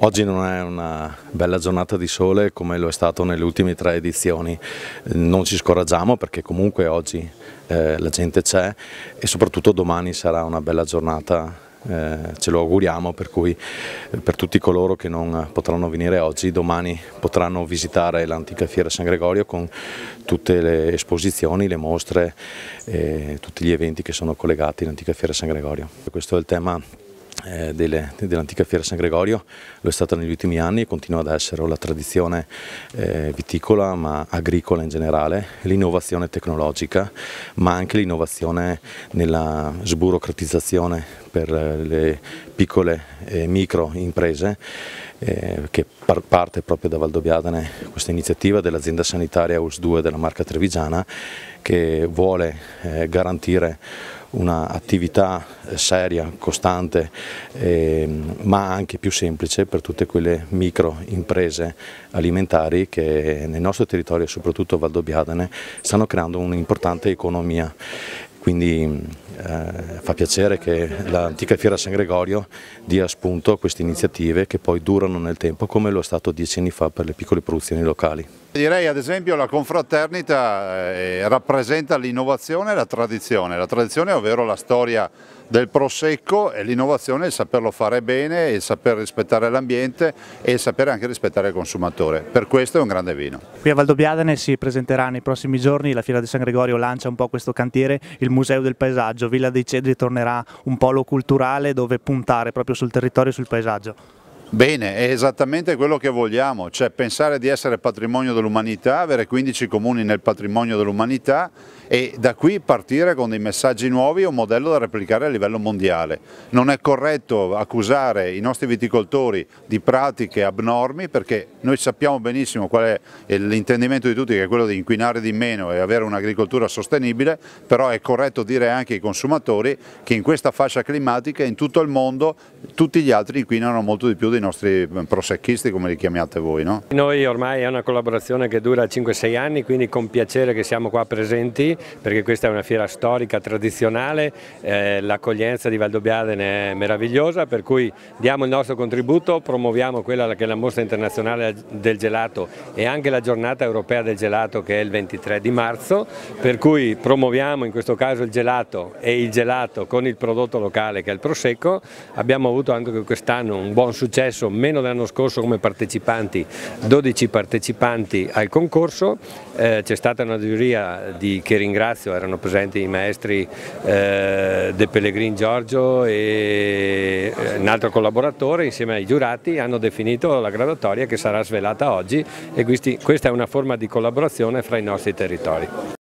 Oggi non è una bella giornata di sole come lo è stato nelle ultime 3 edizioni, non ci scoraggiamo perché comunque oggi la gente c'è e soprattutto domani sarà una bella giornata, ce lo auguriamo, per cui per tutti coloro che non potranno venire oggi, domani potranno visitare l'Antica Fiera San Gregorio con tutte le esposizioni, le mostre e tutti gli eventi che sono collegati all'Antica Fiera San Gregorio. Questo è il tema dell'Antica Fiera San Gregorio, lo è stata negli ultimi anni e continua ad essere la tradizione viticola ma agricola in generale, l'innovazione tecnologica ma anche l'innovazione nella sburocratizzazione per le piccole e micro imprese, che parte proprio da Valdobbiadene questa iniziativa dell'azienda sanitaria AUS2 della Marca Trevigiana, che vuole garantire un'attività seria, costante, ma anche più semplice per tutte quelle micro imprese alimentari che nel nostro territorio, soprattutto a Valdobbiadene, stanno creando un'importante economia. Quindi fa piacere che l'Antica Fiera San Gregorio dia spunto a queste iniziative che poi durano nel tempo, come lo è stato 10 anni fa per le piccole produzioni locali. Direi ad esempio la confraternita rappresenta l'innovazione e la tradizione ovvero la storia del prosecco e l'innovazione è il saperlo fare bene, il saper rispettare l'ambiente e il sapere anche rispettare il consumatore, per questo è un grande vino. Qui a Valdobbiadene si presenterà nei prossimi giorni, la Fiera di San Gregorio lancia un po' questo cantiere, il Museo del Paesaggio, Villa dei Cedri tornerà un polo culturale dove puntare proprio sul territorio e sul paesaggio. Bene, è esattamente quello che vogliamo, cioè pensare di essere patrimonio dell'umanità, avere 15 comuni nel patrimonio dell'umanità e da qui partire con dei messaggi nuovi e un modello da replicare a livello mondiale. Non è corretto accusare i nostri viticoltori di pratiche abnormi perché noi sappiamo benissimo qual è l'intendimento di tutti, che è quello di inquinare di meno e avere un'agricoltura sostenibile, però è corretto dire anche ai consumatori che in questa fascia climatica in tutto il mondo tutti gli altri inquinano molto di più dei nostri prosecchisti, come li chiamiate voi, no? Noi ormai è una collaborazione che dura 5-6 anni, quindi con piacere che siamo qua presenti perché questa è una fiera storica, tradizionale, l'accoglienza di Valdobbiadene è meravigliosa, per cui diamo il nostro contributo, promuoviamo quella che è la mostra internazionale del gelato e anche la giornata europea del gelato che è il 23 di marzo, per cui promuoviamo in questo caso il gelato e il gelato con il prodotto locale che è il prosecco. Abbiamo avuto anche quest'anno un buon successo, meno dell'anno scorso come partecipanti, 12 partecipanti al concorso, c'è stata una giuria che ringrazio, erano presenti i maestri De Pellegrin Giorgio e un altro collaboratore, insieme ai giurati hanno definito la graduatoria che sarà svelata oggi e questa è una forma di collaborazione fra i nostri territori.